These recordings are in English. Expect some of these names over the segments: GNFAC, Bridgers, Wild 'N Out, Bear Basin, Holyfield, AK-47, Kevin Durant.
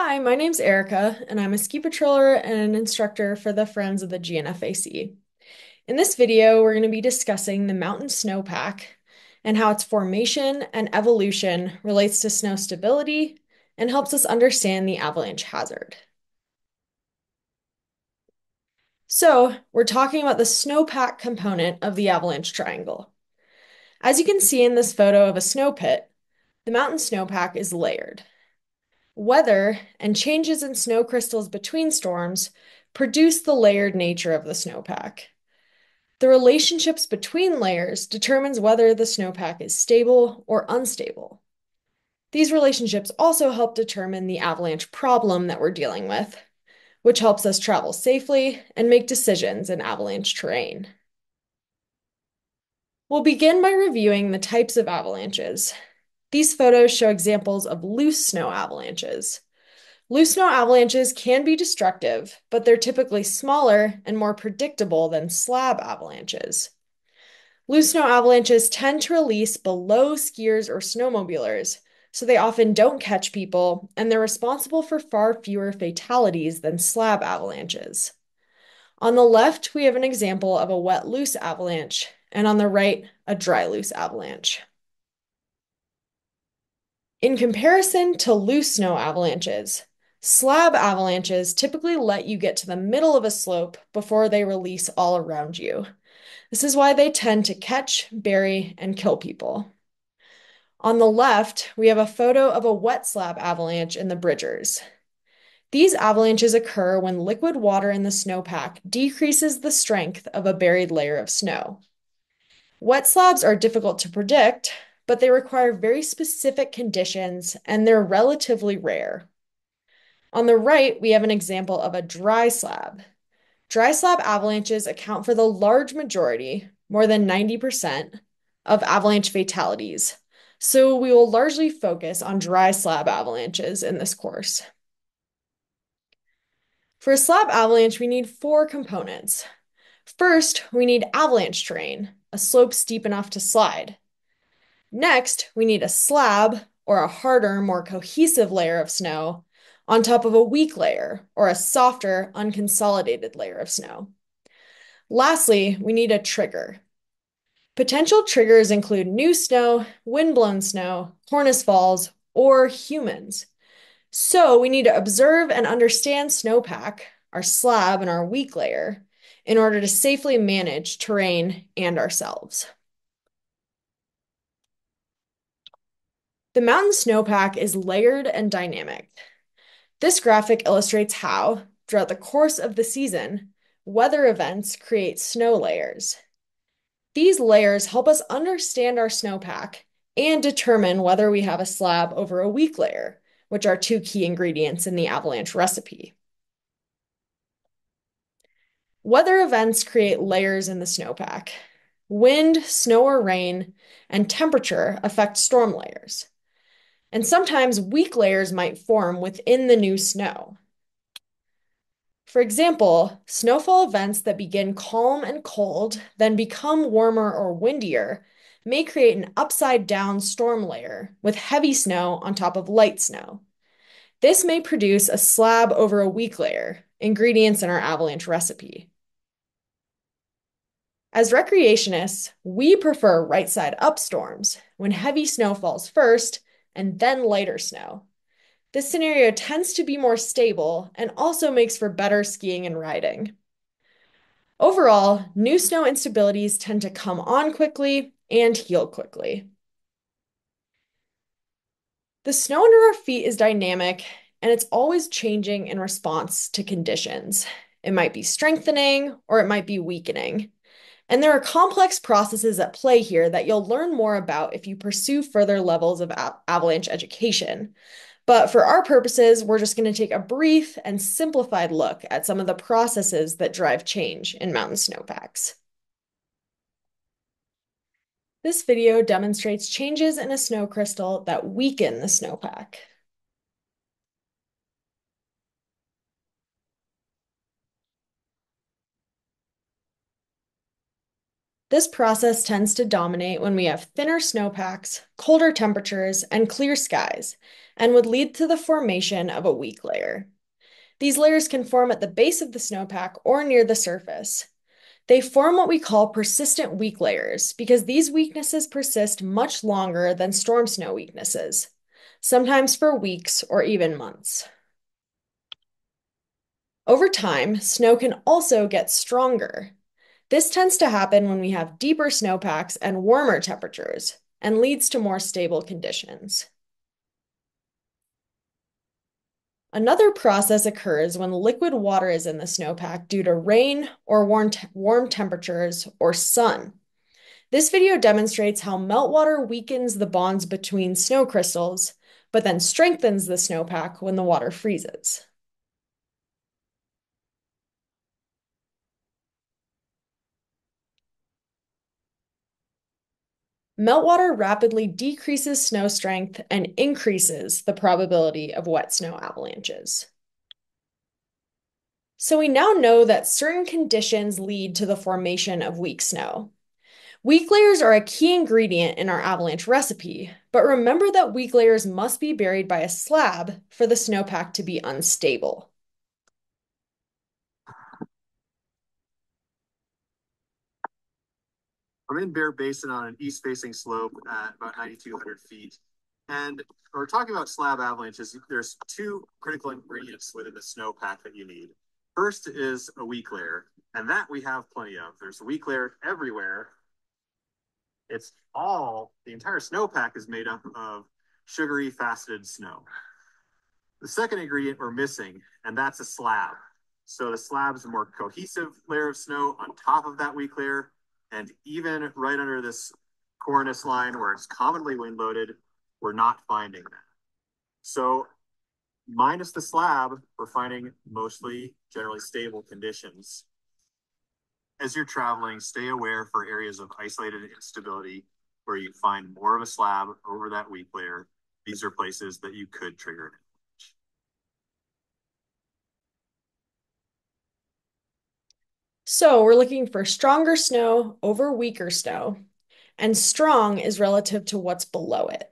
Hi, my name's Erica, and I'm a ski patroller and an instructor for the Friends of the GNFAC. In this video, we're going to be discussing the mountain snowpack and how its formation and evolution relates to snow stability and helps us understand the avalanche hazard. So, we're talking about the snowpack component of the avalanche triangle. As you can see in this photo of a snow pit, the mountain snowpack is layered. Weather and changes in snow crystals between storms produce the layered nature of the snowpack. The relationships between layers determines whether the snowpack is stable or unstable. These relationships also help determine the avalanche problem that we're dealing with, which helps us travel safely and make decisions in avalanche terrain. We'll begin by reviewing the types of avalanches. These photos show examples of loose snow avalanches. Loose snow avalanches can be destructive, but they're typically smaller and more predictable than slab avalanches. Loose snow avalanches tend to release below skiers or snowmobilers, so they often don't catch people, and they're responsible for far fewer fatalities than slab avalanches. On the left, we have an example of a wet loose avalanche, and on the right, a dry loose avalanche. In comparison to loose snow avalanches, slab avalanches typically let you get to the middle of a slope before they release all around you. This is why they tend to catch, bury, and kill people. On the left, we have a photo of a wet slab avalanche in the Bridgers. These avalanches occur when liquid water in the snowpack decreases the strength of a buried layer of snow. Wet slabs are difficult to predict, but they require very specific conditions, and they're relatively rare. On the right, we have an example of a dry slab. Dry slab avalanches account for the large majority, more than 90%, of avalanche fatalities, so we will largely focus on dry slab avalanches in this course. For a slab avalanche, we need four components. First, we need avalanche terrain, a slope steep enough to slide. Next, we need a slab, or a harder, more cohesive layer of snow, on top of a weak layer, or a softer, unconsolidated layer of snow. Lastly, we need a trigger. Potential triggers include new snow, windblown snow, cornice falls, or humans. So we need to observe and understand snowpack, our slab and our weak layer, in order to safely manage terrain and ourselves. The mountain snowpack is layered and dynamic. This graphic illustrates how, throughout the course of the season, weather events create snow layers. These layers help us understand our snowpack and determine whether we have a slab over a weak layer, which are two key ingredients in the avalanche recipe. Weather events create layers in the snowpack. Wind, snow or rain, and temperature affect storm layers. And sometimes weak layers might form within the new snow. For example, snowfall events that begin calm and cold, then become warmer or windier, may create an upside-down storm layer with heavy snow on top of light snow. This may produce a slab over a weak layer, ingredients in our avalanche recipe. As recreationists, we prefer right-side-up storms when heavy snow falls first and then lighter snow. This scenario tends to be more stable and also makes for better skiing and riding. Overall, new snow instabilities tend to come on quickly and heal quickly. The snow under our feet is dynamic, and it's always changing in response to conditions. It might be strengthening or it might be weakening. And there are complex processes at play here that you'll learn more about if you pursue further levels of avalanche education. But for our purposes, we're just going to take a brief and simplified look at some of the processes that drive change in mountain snowpacks. This video demonstrates changes in a snow crystal that weaken the snowpack. This process tends to dominate when we have thinner snowpacks, colder temperatures, and clear skies, and would lead to the formation of a weak layer. These layers can form at the base of the snowpack or near the surface. They form what we call persistent weak layers because these weaknesses persist much longer than storm snow weaknesses, sometimes for weeks or even months. Over time, snow can also get stronger. This tends to happen when we have deeper snowpacks and warmer temperatures, and leads to more stable conditions. Another process occurs when liquid water is in the snowpack due to rain or warm temperatures or sun. This video demonstrates how meltwater weakens the bonds between snow crystals, but then strengthens the snowpack when the water freezes. Meltwater rapidly decreases snow strength and increases the probability of wet snow avalanches. So we now know that certain conditions lead to the formation of weak snow. Weak layers are a key ingredient in our avalanche recipe, but remember that weak layers must be buried by a slab for the snowpack to be unstable. I'm in Bear Basin on an east-facing slope at about 9,200 feet. And when we're talking about slab avalanches, there's two critical ingredients within the snowpack that you need. First is a weak layer, and that we have plenty of. There's a weak layer everywhere. The entire snowpack is made up of sugary, faceted snow. The second ingredient we're missing, and that's a slab. So the slab's a more cohesive layer of snow on top of that weak layer. And even right under this cornice line where it's commonly wind loaded, we're not finding that. So minus the slab, we're finding mostly generally stable conditions. As you're traveling, stay aware for areas of isolated instability where you find more of a slab over that weak layer. These are places that you could trigger an avalanche. So we're looking for stronger snow over weaker snow, and strong is relative to what's below it.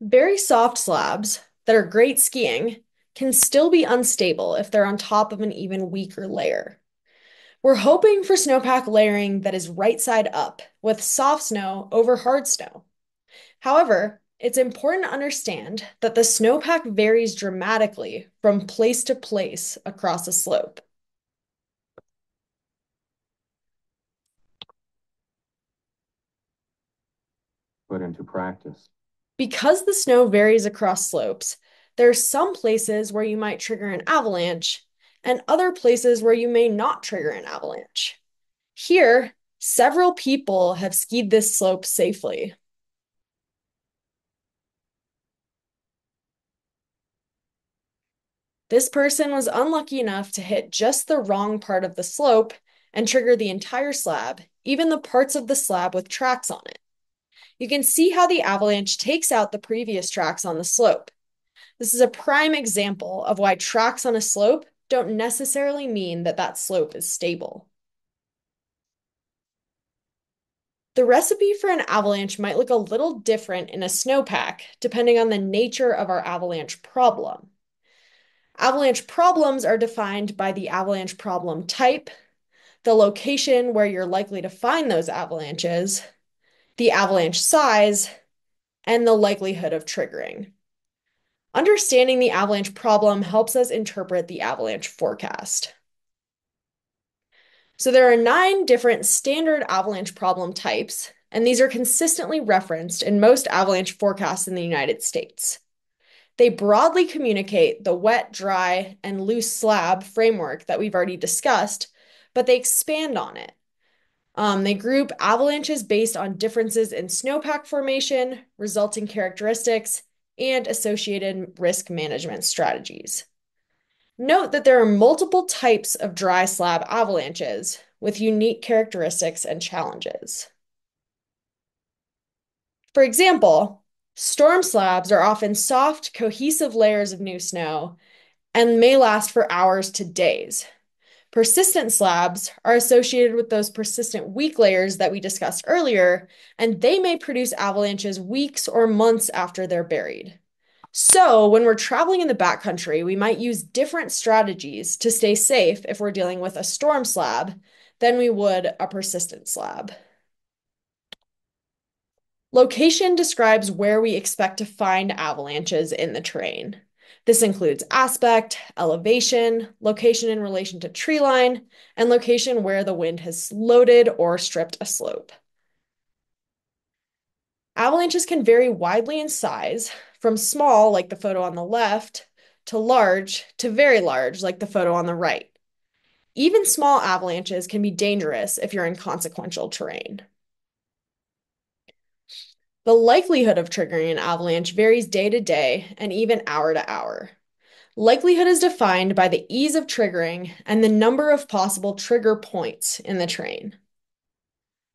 Very soft slabs that are great skiing can still be unstable if they're on top of an even weaker layer. We're hoping for snowpack layering that is right side up with soft snow over hard snow. However, it's important to understand that the snowpack varies dramatically from place to place across a slope. Put into practice. Because the snow varies across slopes, there are some places where you might trigger an avalanche and other places where you may not trigger an avalanche. Here, several people have skied this slope safely. This person was unlucky enough to hit just the wrong part of the slope and trigger the entire slab, even the parts of the slab with tracks on it. You can see how the avalanche takes out the previous tracks on the slope. This is a prime example of why tracks on a slope don't necessarily mean that that slope is stable. The recipe for an avalanche might look a little different in a snowpack, depending on the nature of our avalanche problem. Avalanche problems are defined by the avalanche problem type, the location where you're likely to find those avalanches, the avalanche size, and the likelihood of triggering. Understanding the avalanche problem helps us interpret the avalanche forecast. So there are 9 different standard avalanche problem types, and these are consistently referenced in most avalanche forecasts in the United States. They broadly communicate the wet, dry, and loose slab framework that we've already discussed, but they expand on it. They group avalanches based on differences in snowpack formation, resulting characteristics, and associated risk management strategies. Note that there are multiple types of dry slab avalanches with unique characteristics and challenges. For example, storm slabs are often soft, cohesive layers of new snow and may last for hours to days. Persistent slabs are associated with those persistent weak layers that we discussed earlier, and they may produce avalanches weeks or months after they're buried. So when we're traveling in the backcountry, we might use different strategies to stay safe if we're dealing with a storm slab than we would a persistent slab. Location describes where we expect to find avalanches in the terrain. This includes aspect, elevation, location in relation to tree line, and location where the wind has loaded or stripped a slope. Avalanches can vary widely in size, from small, like the photo on the left, to large, to very large, like the photo on the right. Even small avalanches can be dangerous if you're in consequential terrain. The likelihood of triggering an avalanche varies day to day and even hour to hour. Likelihood is defined by the ease of triggering and the number of possible trigger points in the terrain.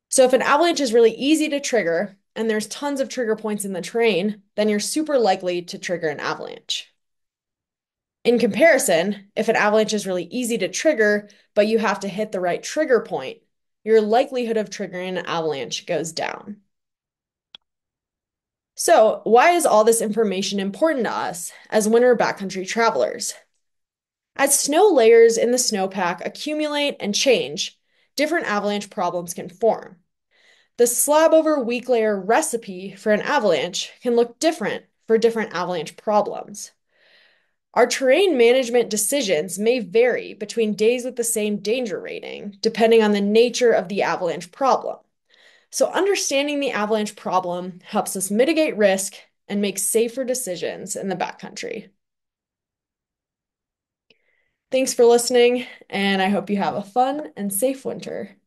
So if an avalanche is really easy to trigger and there's tons of trigger points in the terrain, then you're super likely to trigger an avalanche. In comparison, if an avalanche is really easy to trigger, but you have to hit the right trigger point, your likelihood of triggering an avalanche goes down. So why is all this information important to us as winter backcountry travelers? As snow layers in the snowpack accumulate and change, different avalanche problems can form. The slab over weak layer recipe for an avalanche can look different for different avalanche problems. Our terrain management decisions may vary between days with the same danger rating, depending on the nature of the avalanche problem. So understanding the avalanche problem helps us mitigate risk and make safer decisions in the backcountry. Thanks for listening, and I hope you have a fun and safe winter.